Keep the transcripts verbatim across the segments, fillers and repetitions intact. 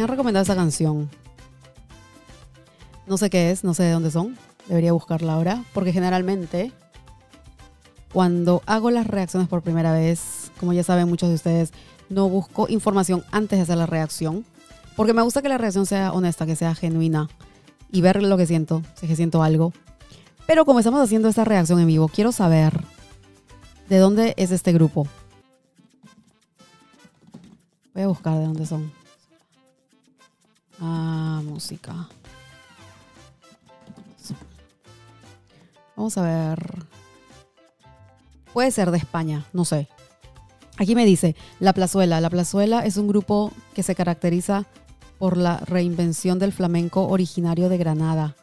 Me han recomendado esa canción. No sé qué es, no sé de dónde son. Debería buscarla ahora, porque generalmente cuando hago las reacciones por primera vez, como ya saben muchos de ustedes, no busco información antes de hacer la reacción, porque me gusta que la reacción sea honesta, que sea genuina y ver lo que siento, si es que siento algo. Pero como estamos haciendo esta reacción en vivo, quiero saber de dónde es este grupo. Voy a buscar de dónde son. Ah, música. Vamos a ver. Puede ser de España, no sé. Aquí me dice La Plazuela. La Plazuela es un grupo que se caracteriza por la reinvención del flamenco originario de Granada.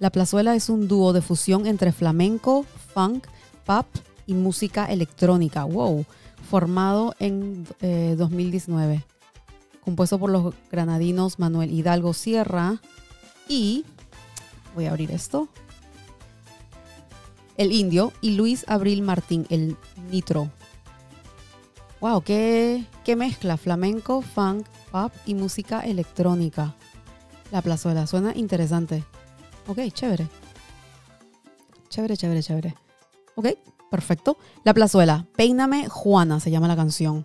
La Plazuela es un dúo de fusión entre flamenco, funk, pop y música electrónica. Wow. Formado en eh, dos mil diecinueve. Compuesto por los granadinos Manuel Hidalgo Sierra y... Voy a abrir esto. El Indio y Luis Abril Martín, el Nitro. ¡Wow! ¡Qué, qué mezcla! Flamenco, funk, pop y música electrónica. La Plazuela. Suena interesante. Ok, chévere. Chévere, chévere, chévere. Ok, perfecto. La Plazuela. Peíname Juana se llama la canción.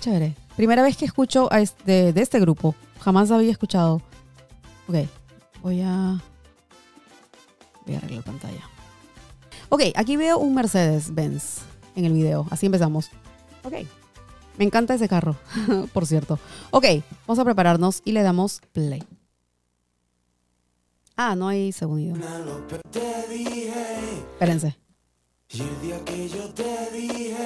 Chévere. Primera vez que escucho a este, de este grupo. Jamás había escuchado. Ok, voy a... Voy a arreglar pantalla. Ok, aquí veo un Mercedes-Benz en el video. Así empezamos. Ok. Me encanta ese carro, por cierto. Ok, vamos a prepararnos y le damos play. Ah, no hay sonido. Espérense. Y el día que yo te dije,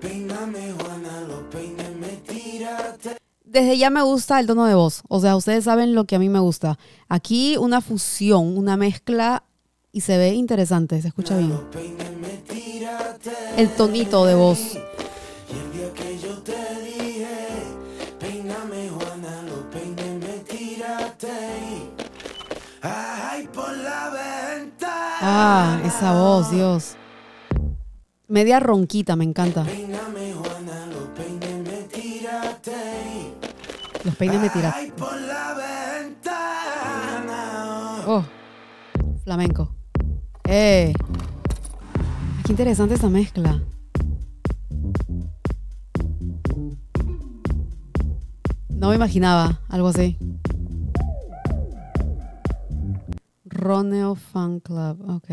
peíname, Juana, los peines me tiraste. Desde ya me gusta el tono de voz. O sea, ustedes saben lo que a mí me gusta. Aquí una fusión, una mezcla y se ve interesante, se escucha bien. El tonito de voz. Ah, esa voz, Dios. Media ronquita, me encanta. Los peines me tiraste. Oh, flamenco. ¡Eh! Qué interesante esa mezcla. No me imaginaba algo así. Roneo Fan Club, ok.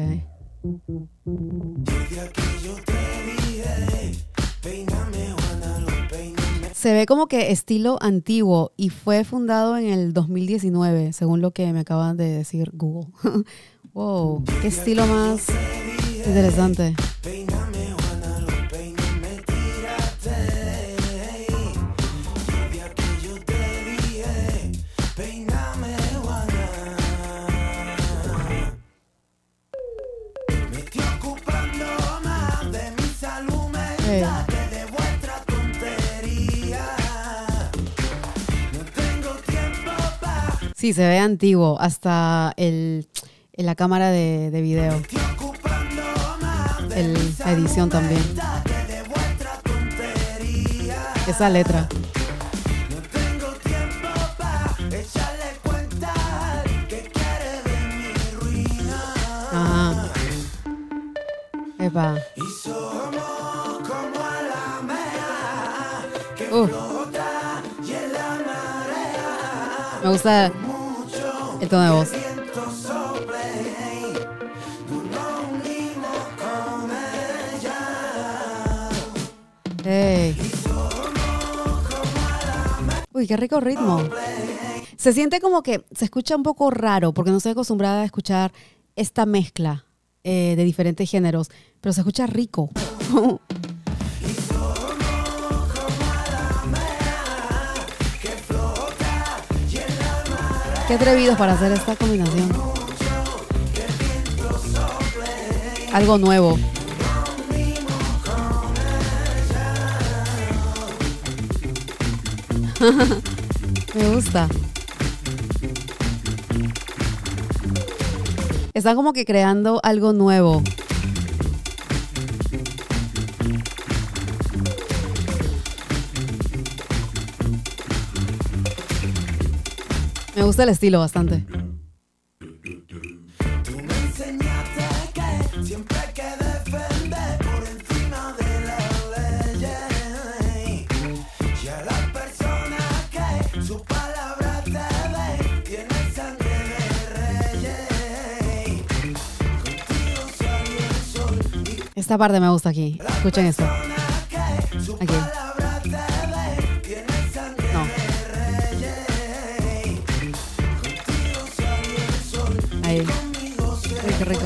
Se ve como que estilo antiguo y fue fundado en el dos mil diecinueve, según lo que me acaban de decir Google. Wow, qué estilo más interesante. Hey. Sí, se ve antiguo, hasta el, en la cámara de, de video. El, la edición también. Esa letra. Ajá. Epa. Uh. Me gusta el tono de voz. Hey. Uy, qué rico ritmo. Se siente como que se escucha un poco raro porque no estoy acostumbrada a escuchar esta mezcla eh, de diferentes géneros, pero se escucha rico. Qué atrevidos para hacer esta combinación. Algo nuevo. Me gusta. Están como que creando algo nuevo. Me gusta el estilo bastante. Esta parte me gusta aquí. Escuchen esto. Aquí. No. Ahí. Rico, rico.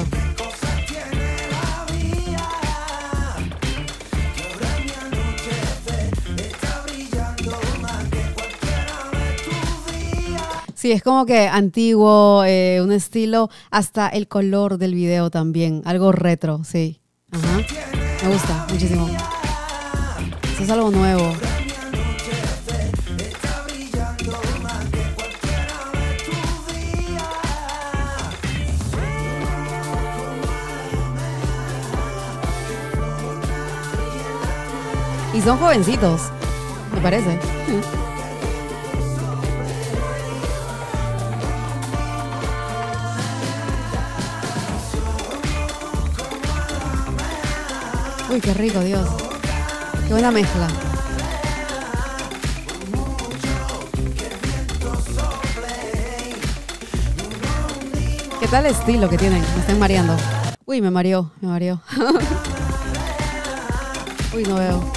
Sí, es como que antiguo, eh, un estilo, hasta el color del video también, algo retro, sí. Ajá. Me gusta muchísimo. Eso es algo nuevo. Y son jovencitos, me parece. Uy, qué rico, Dios. Qué buena mezcla. ¿Qué tal estilo que tienen? Me están mareando. Uy, me mareó, me mareó. Uy, no veo.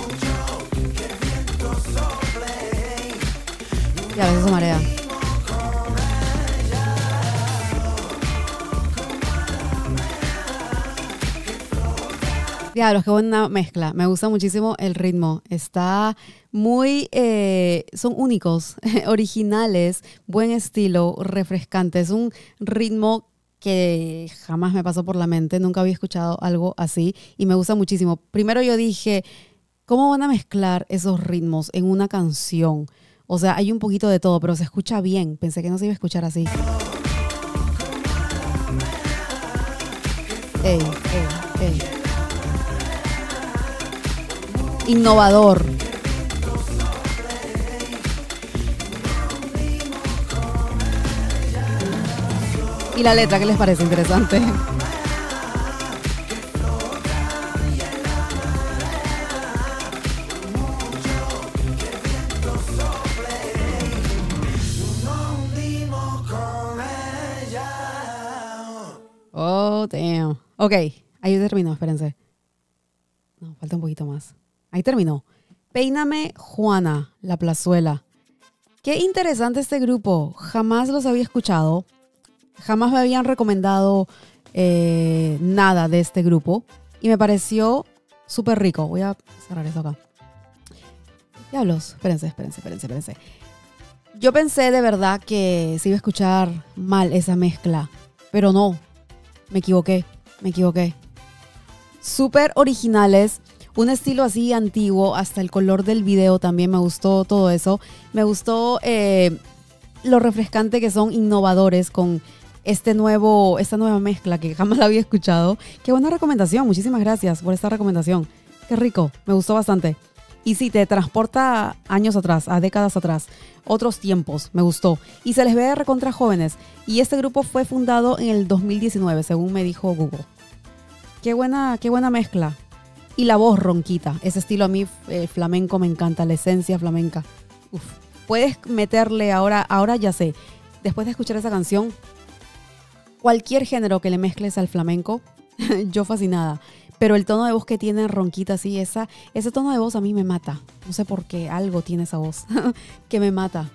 Ya, a veces se marea. Diablos, qué buena mezcla. Me gusta muchísimo el ritmo. Está muy... Eh, son únicos, originales, buen estilo, refrescante. Es un ritmo que jamás me pasó por la mente. Nunca había escuchado algo así y me gusta muchísimo. Primero yo dije, ¿cómo van a mezclar esos ritmos en una canción? O sea, hay un poquito de todo, pero se escucha bien. Pensé que no se iba a escuchar así. Ey, ey, ey. Innovador. Y la letra, ¿qué les parece? Interesante. Oh, damn. Ok, ahí terminó, espérense. No, falta un poquito más. Ahí terminó. Peíname Juana, La Plazuela. Qué interesante este grupo. Jamás los había escuchado. Jamás me habían recomendado eh, nada de este grupo. Y me pareció súper rico. Voy a cerrar esto acá. Diablos. Espérense, espérense, espérense, espérense. Yo pensé de verdad que se iba a escuchar mal esa mezcla. Pero no. Me equivoqué. Me equivoqué. Súper originales. Un estilo así antiguo, hasta el color del video también me gustó todo eso. Me gustó eh, lo refrescante que son, innovadores con este nuevo, esta nueva mezcla que jamás la había escuchado. Qué buena recomendación, muchísimas gracias por esta recomendación. Qué rico, me gustó bastante. Y sí, te transporta años atrás, a décadas atrás, otros tiempos, me gustó. Y se les ve recontra jóvenes. Y este grupo fue fundado en el dos mil diecinueve, según me dijo Google. Qué buena, qué buena mezcla. Y la voz ronquita, ese estilo a mí eh, flamenco me encanta, la esencia flamenca. Uf. Puedes meterle ahora, ahora ya sé, después de escuchar esa canción, cualquier género que le mezcles al flamenco, yo fascinada. Pero el tono de voz que tiene ronquita, así, esa, ese tono de voz a mí me mata. No sé por qué, algo tiene esa voz que me mata.